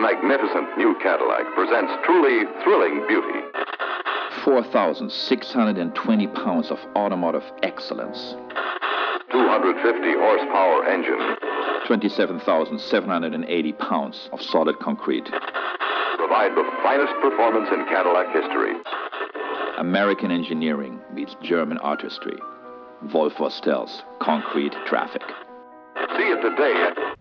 magnificent new Cadillac presents truly thrilling beauty. 4,620 pounds of automotive excellence. 250 horsepower engine. 27,780 pounds of solid concrete. Provide the finest performance in Cadillac history. American engineering meets German artistry. Wolf Vostell's Concrete Traffic. See it today.